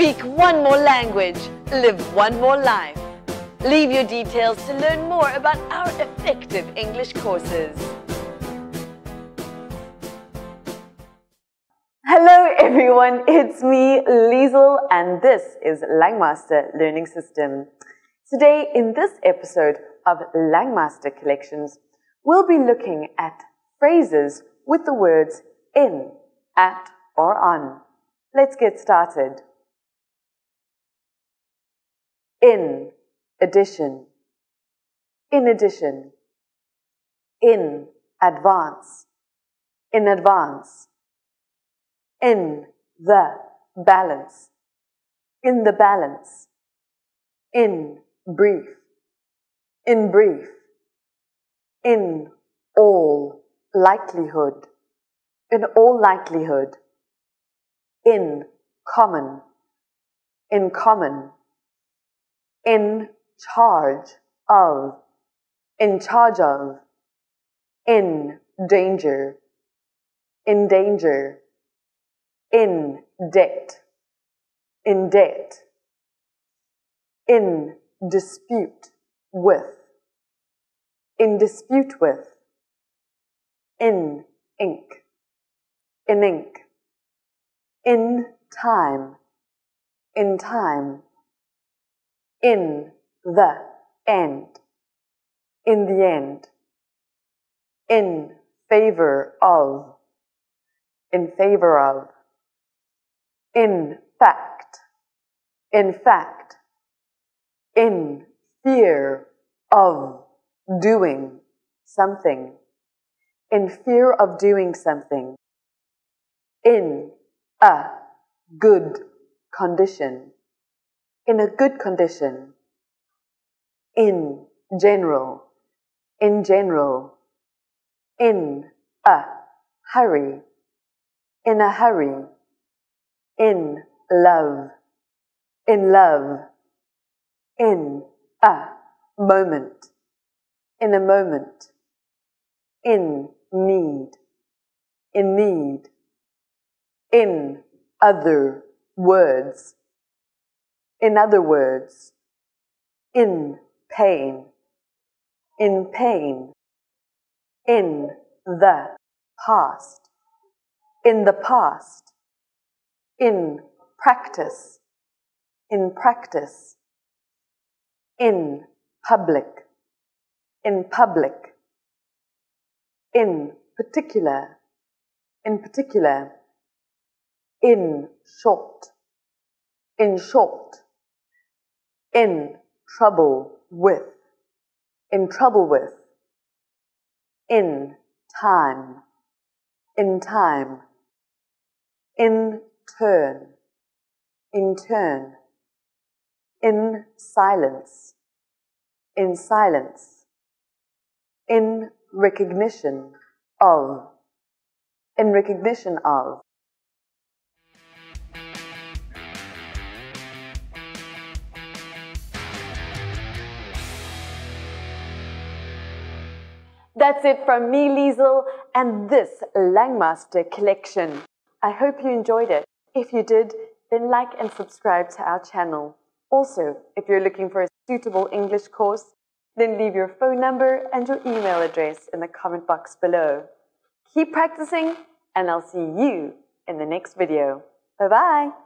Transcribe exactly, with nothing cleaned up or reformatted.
Speak one more language, live one more life. Leave your details to learn more about our effective English courses. Hello everyone, it's me, Liesl, and this is Langmaster Learning System. Today, in this episode of Langmaster Collections, we'll be looking at phrases with the words in, at, or on. Let's get started. In addition, in addition, in advance, in advance, in the balance, in the balance, in brief, in brief, in all likelihood, in all likelihood, in common, in common, in charge of, in charge of, in danger, in danger, in debt, in debt, in dispute with, in dispute with, in ink, in ink, in time, in time, in the end, in the end, in favor of, in favor of, in fact, in fact, in fear of doing something, in fear of doing something, in a good condition, in a good condition, in general, in general, in a hurry, in a hurry, in love, in love, in a moment, in a moment, in need, in need, in other words, in other words, in pain, in pain, in the past, in the past, in practice, in practice, in public, in public, in particular, in particular, in short, in short, in trouble with, in trouble with, in time, in time, in turn, in turn, in silence, in silence, in recognition of, in recognition of. That's it from me, Liesl, and this Langmaster collection. I hope you enjoyed it. If you did, then like and subscribe to our channel. Also, if you're looking for a suitable English course, then leave your phone number and your email address in the comment box below. Keep practicing, and I'll see you in the next video. Bye-bye!